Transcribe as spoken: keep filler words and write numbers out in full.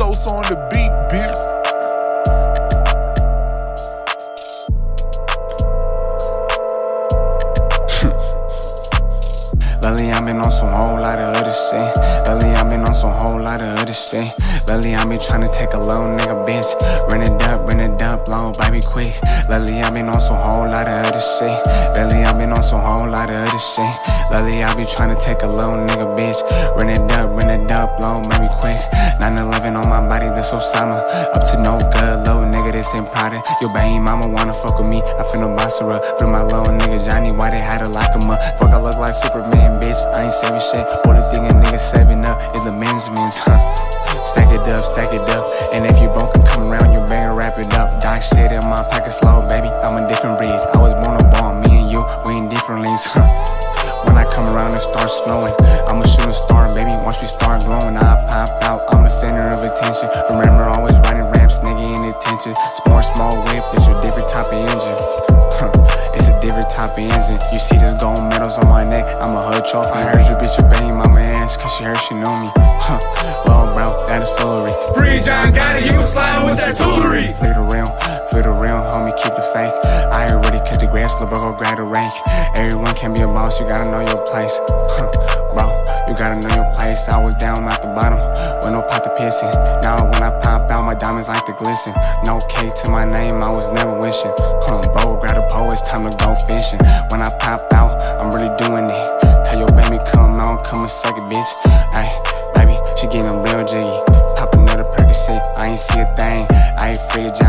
Sos on the beat, bitch. Lately I been on some whole lot of other shit. Lately I been on some whole lot of other shit. Lately I been tryna take a little nigga bitch. Run it up, run it up, blow baby quick. Lately I been on some whole lot of other shit. Lately I been on some whole lot of other shit. Lately I been tryna take a little nigga bitch. Run it up, run it up, blow baby quick. nine eleven on my body, that's Osama. Up to no good, little nigga, this ain't Prada. Your baby mama wanna fuck with me, I finna boss her up. For my little nigga Johnny, why they had to lock him up? Fuck, I look like Superman, bitch, I ain't saving shit. Only thing a nigga saving up is the managements, huh? Stack it up, stack it up. And if you broke and come around, you better wrap it up. Doc shit in my pocket slow, baby, I'm a different breed. I was born a ball, me and you, we ain't different leagues, huh? When I come around and start snowing, I'm a shooting star, baby, once we start glowing, I pop out, I'm the center of attention. Remember, always riding ramps, nigga, in attention. Sport, small whip, it's a different type of engine. Different type of engine. You see this gold medals on my neck, I'm a hood trophy. I heard your bitch a bang mama ass, cause she heard she knew me. Huh, well bro, that is foolery. Free John got it, he was sliding with that foolery. Flew the realm, flew the realm, homie, keep the fake. I already cut the grass, little bro, go grab the rank. Everyone can be a boss, you gotta know your place. Huh, bro, you gotta know your place. I was down at the bottom, with no pot to piss in. Now when I pop out, my diamonds like to glisten. No K to my name, I was never wishing. Huh, bro, grab the pole, it's time to go fishing. When I pop out, I'm really doing it. Tell your baby come on, come and suck it, bitch. Ayy, baby, she getting real jiggy. Pop another Percocet, I ain't see a thing. I ain't free,